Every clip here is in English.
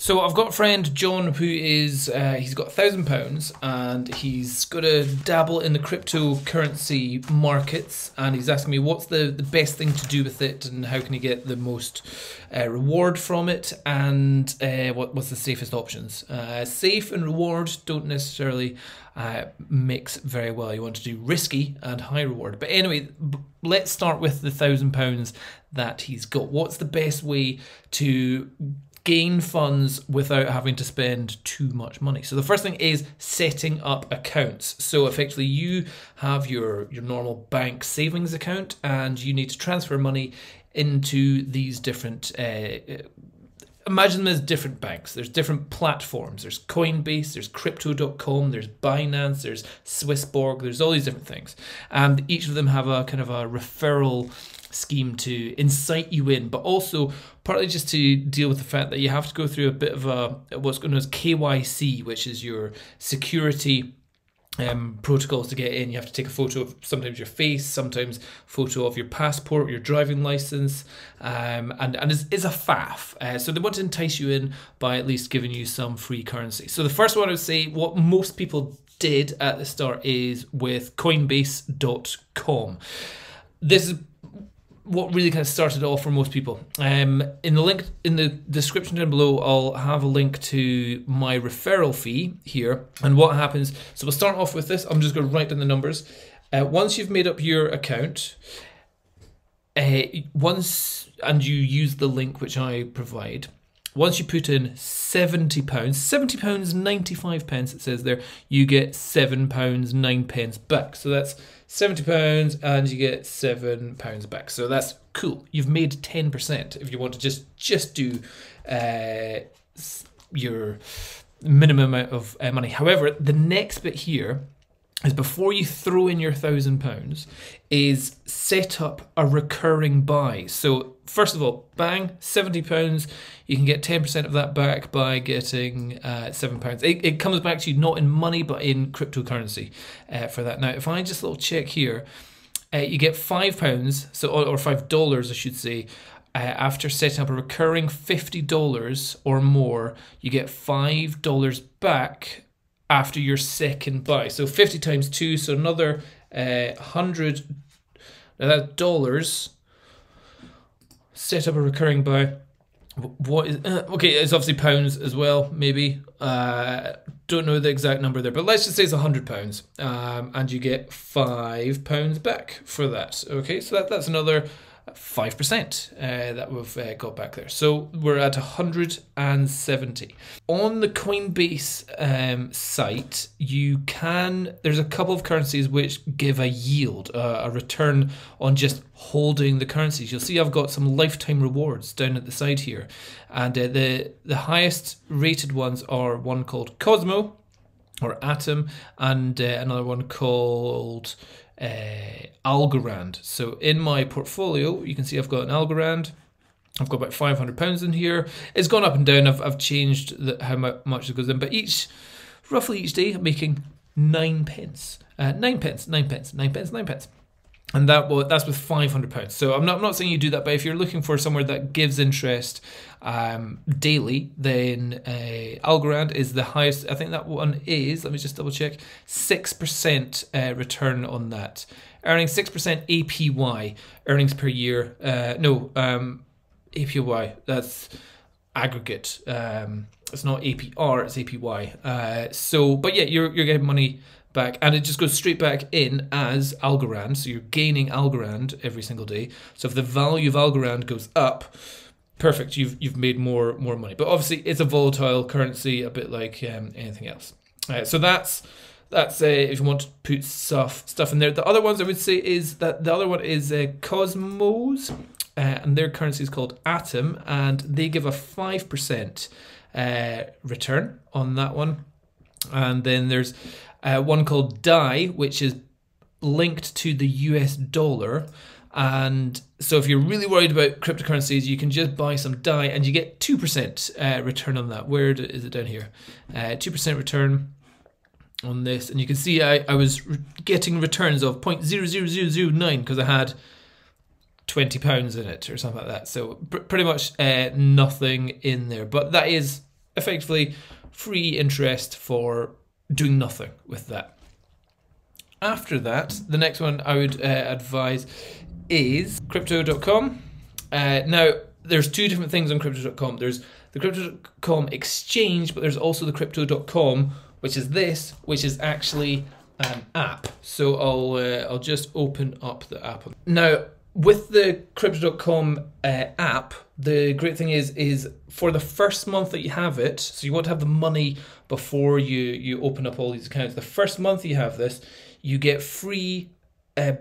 So I've got a friend, John, who is, he's got £1,000 and he's got to dabble in the cryptocurrency markets, and he's asking me what's the best thing to do with it and how can he get the most reward from it, and what's the safest options. Safe and reward don't necessarily mix very well. You want to do risky and high reward. But anyway, let's start with the £1,000 that he's got. What's the best way to gain funds without having to spend too much money? So the first thing is setting up accounts. So effectively you have your normal bank savings account and you need to transfer money into these different imagine there's different banks, there's different platforms, there's Coinbase, there's Crypto.com, there's Binance, there's Swissborg, there's all these different things. And each of them have a kind of a referral scheme to incite you in, but also partly just to deal with the fact that you have to go through a bit of a what's known as KYC, which is your security protocols to get in. You have to take a photo of sometimes your face, sometimes photo of your passport, your driving license, and it's a faff. So they want to entice you in by at least giving you some free currency. So the first one I would say, what most people did at the start is with Coinbase.com. This is what really kind of started off for most people. In the link in the description down below, I'll have a link to my referral fee here and what happens. So we'll start off with this. I'm just going to write down the numbers. Once you've made up your account, and you use the link which I provide, once you put in £70.95, it says there, you get £7.09 back. So that's £70 and you get £7 back. So that's cool. You've made 10% if you want to just do your minimum amount of money. However, the next bit here is before you throw in your £1,000 is set up a recurring buy. So first of all, bang, £70. You can get 10% of that back by getting £7. It comes back to you not in money, but in cryptocurrency for that. Now, if I just little check here, you get £5, so or $5, I should say. After setting up a recurring $50 or more, you get $5 back after your second buy. So 50 times 2, so another $100. Now that's dollars. Set up a recurring buy. What is okay? It's obviously pounds as well. Maybe don't know the exact number there, but let's just say it's £100, and you get £5 back for that. Okay, so that's another 5% that we've got back there. So we're at 170 on the Coinbase site. You can there's a couple of currencies which give a yield, a return on just holding the currencies. You'll see I've got some lifetime rewards down at the side here, and the highest rated ones are one called Cosmo or Atom, and another one called Algorand. So in my portfolio, you can see I've got an Algorand. I've got about £500 in here. It's gone up and down. I've changed how much it goes in, but roughly each day I'm making 9 pence, 9 pence, 9 pence, 9 pence, 9 pence. And that's with £500. So I'm not saying you do that, but if you're looking for somewhere that gives interest daily, then Algorand is the highest. I think that one is, let me just double check, 6% return on that. Earning 6% APY, earnings per year. APY, that's aggregate. It's not APR, it's APY. But yeah, you're getting money back, and it just goes straight back in as Algorand, so you're gaining Algorand every single day. So if the value of Algorand goes up, perfect, you've made more money. But obviously it's a volatile currency, a bit like anything else. So that's if you want to put stuff in there. The other ones I would say is that the other one is Cosmos, and their currency is called Atom, and they give a 5% return on that one. And then there's one called DAI, which is linked to the US dollar. And so if you're really worried about cryptocurrencies, you can just buy some DAI and you get 2% return on that. Where is it down here? 2% return on this. And you can see I was getting returns of 0.00009 because I had £20 in it or something like that. So pretty much nothing in there. But that is effectively free interest for doing nothing with that. After that, the next one I would advise is Crypto.com. Now, there's two different things on Crypto.com. There's the Crypto.com exchange, but there's also the Crypto.com, which is this, which is actually an app. So I'll just open up the app. Now, with the Crypto.com app, the great thing is for the first month that you have it, so you want to have the money before you open up all these accounts. The first month you have this, you get free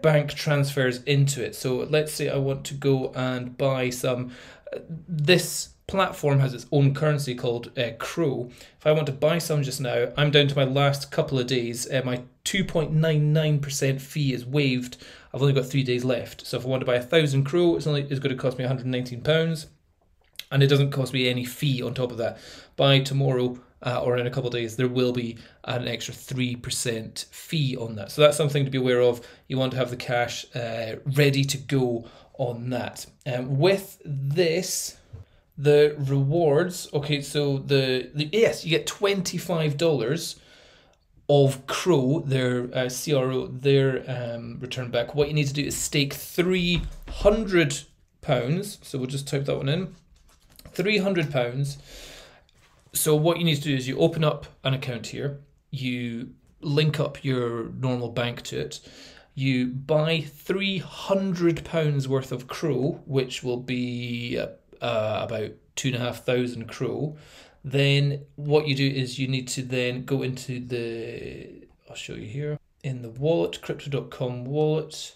bank transfers into it. So let's say I want to go and buy some, this platform has its own currency called CRO. If I want to buy some just now, I'm down to my last couple of days. My 2.99% fee is waived. I've only got 3 days left. So if I want to buy 1,000 CRO, it's going to cost me £119, and it doesn't cost me any fee on top of that. By tomorrow, or in a couple of days, there will be an extra 3% fee on that. So that's something to be aware of. You want to have the cash ready to go on that. With this, the rewards, okay, so yes, you get $25 of CRO, their CRO, their return back. What you need to do is stake £300. So we'll just type that one in, £300. So what you need to do is you open up an account here, you link up your normal bank to it, you buy £300 worth of CRO, which will be about 2,500 CRO. Then what you do is you need to then go into the, I'll show you here, in the wallet, Crypto.com wallet.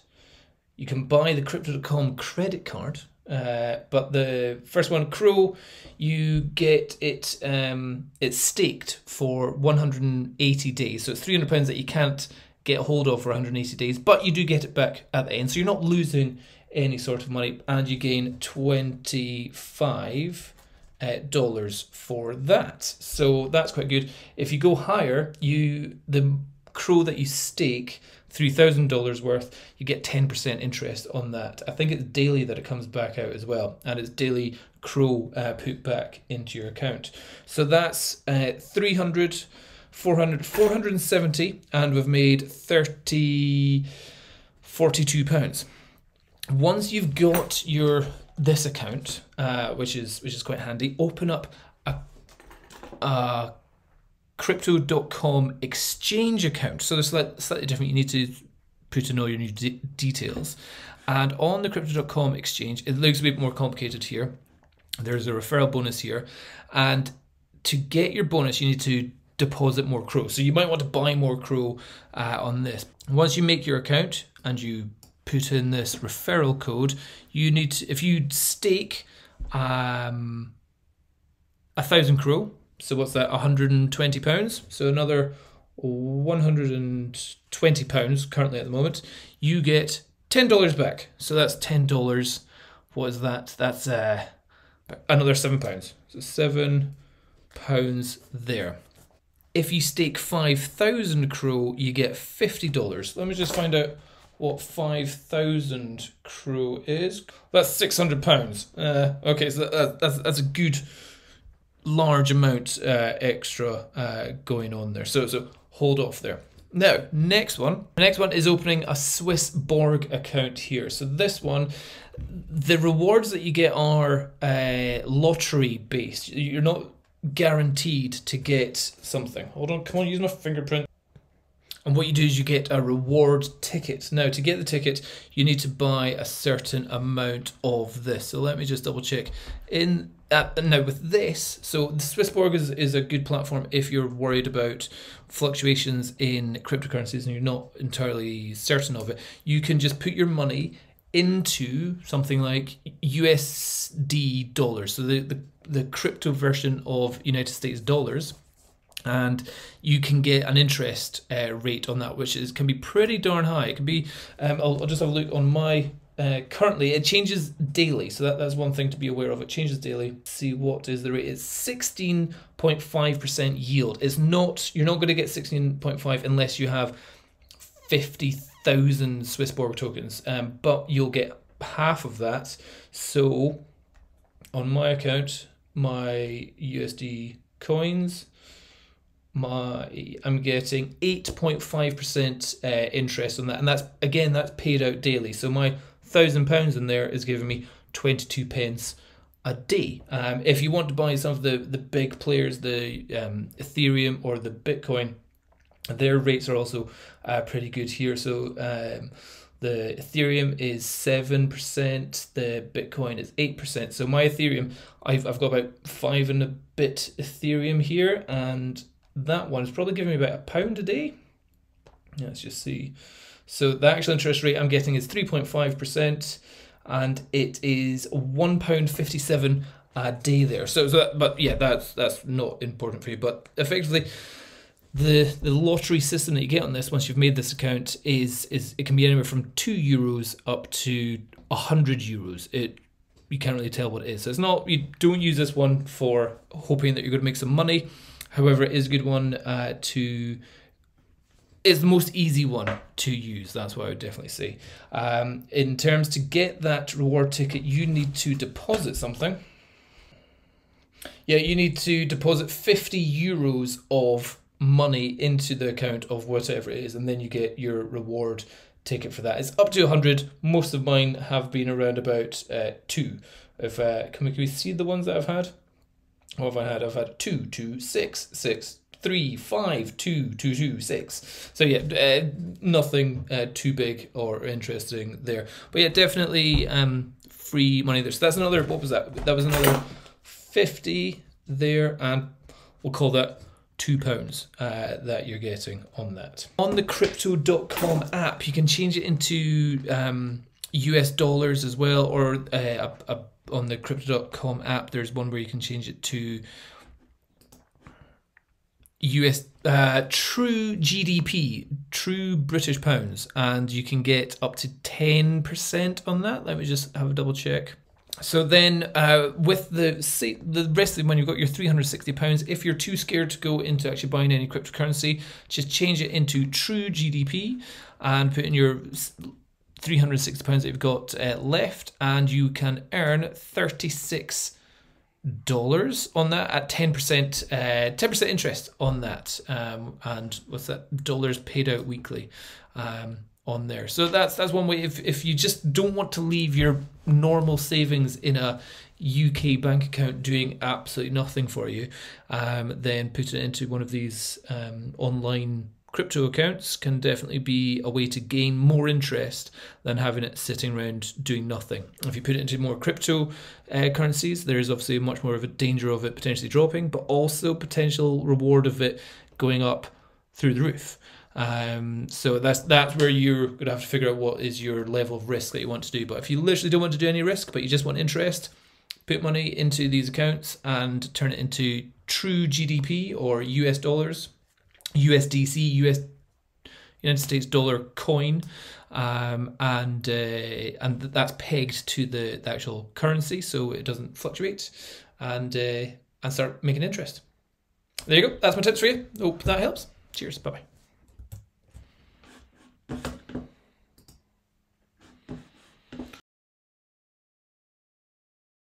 You can buy the Crypto.com credit card. But the first one, CRO, you get it, it's staked for 180 days. So it's £300 that you can't get hold of for 180 days, but you do get it back at the end. So you're not losing any sort of money, and you gain $25 for that. So that's quite good. If you go higher, the CRO that you stake, $3,000 worth, you get 10% interest on that. I think it's daily that it comes back out as well, and it's daily CRO put back into your account. So that's 300, 400, 470, and we've made £42. Once you've got your this account, which is quite handy, open up a Crypto.com exchange account. So they're slightly different. You need to put in all your new details. And on the Crypto.com exchange, it looks a bit more complicated here. There's a referral bonus here. And to get your bonus, you need to deposit more CRO. So you might want to buy more CRO on this. Once you make your account and you put in this referral code, you need to, if you stake 1,000 CRO, so what's that, £120, so another £120 currently at the moment, you get $10 back. So that's $10, what is that? That's another £7, so £7 there. If you stake 5,000 CRO, you get $50. Let me just find out what 5,000 CRO is. That's £600. Okay, so that's a good large amount extra going on there. So hold off there. Now, next one. The next one is opening a Swissborg account here. So this one, the rewards that you get are lottery based. You're not guaranteed to get something. Hold on, come on, use my fingerprint. And what you do is you get a reward ticket. Now, to get the ticket, you need to buy a certain amount of this. So let me just double check. Now with this, so the Swissborg is a good platform if you're worried about fluctuations in cryptocurrencies and you're not entirely certain of it. You can just put your money into something like USD dollars, so the crypto version of United States dollars, and you can get an interest rate on that, which can be pretty darn high. It can be, I'll just have a look on my, currently it changes daily, so that's one thing to be aware of. It changes daily. Let's see what is the rate. It's 16.5% yield. It's not, you're not going to get 16.5 unless you have 50,000 Swissborg tokens, but you'll get half of that. So on my account, my USD coins, I'm getting 8.5% interest on that, and that's paid out daily. So my £1,000 in there is giving me 22 pence a day. If you want to buy some of the big players, the Ethereum or the Bitcoin, their rates are also pretty good here. So the Ethereum is 7%, the Bitcoin is 8%. So my Ethereum, I've got about 5 and a bit Ethereum here, and that one is probably giving me about £1 a day. Let's just see. So the actual interest rate I'm getting is 3.5%, and it is £1.57 a day there. So but yeah, that's not important for you. But effectively, the lottery system that you get on this, once you've made this account, is it can be anywhere from €2 up to €100. You can't really tell what it is. So it's not, you don't use this one for hoping that you're going to make some money. However, it is a good one to. It's the most easy one to use. That's what I would definitely say. In terms to get that reward ticket, you need to deposit something. Yeah, you need to deposit €50 of money into the account of whatever it is, and then you get your reward ticket for that. It's up to 100. Most of mine have been around about 2. If can we see the ones that I've had? What have I had? I've had 2, 2, 6, 6, 3, 5, 2, 2, 2, 6. So yeah, nothing too big or interesting there. But yeah, definitely free money there. So that's another, what was that? That was another 50 there, and we'll call that £2 that you're getting on that. On the Crypto.com app, you can change it into US dollars as well, or on the Crypto.com app, there's one where you can change it to US true GDP, true British pounds, and you can get up to 10% on that. Let me just have a double check. So then with the rest of the money, you've got your £360. If you're too scared to go into actually buying any cryptocurrency, just change it into true GDP and put in your £360 that you've got left, and you can earn $36 on that at 10% interest on that, and what's that, dollars paid out weekly on there. So that's one way if you just don't want to leave your normal savings in a UK bank account doing absolutely nothing for you, then put it into one of these online crypto accounts can definitely be a way to gain more interest than having it sitting around doing nothing. If you put it into more crypto currencies, there is obviously much more of a danger of it potentially dropping, but also potential reward of it going up through the roof. So that's where you're going to have to figure out what is your level of risk that you want to do. But if you literally don't want to do any risk, but you just want interest, put money into these accounts and turn it into true GDP or US dollars. USDC, United States dollar coin, and that's pegged to the actual currency, so it doesn't fluctuate, and start making interest. There you go. That's my tips for you. Hope that helps. Cheers. Bye bye.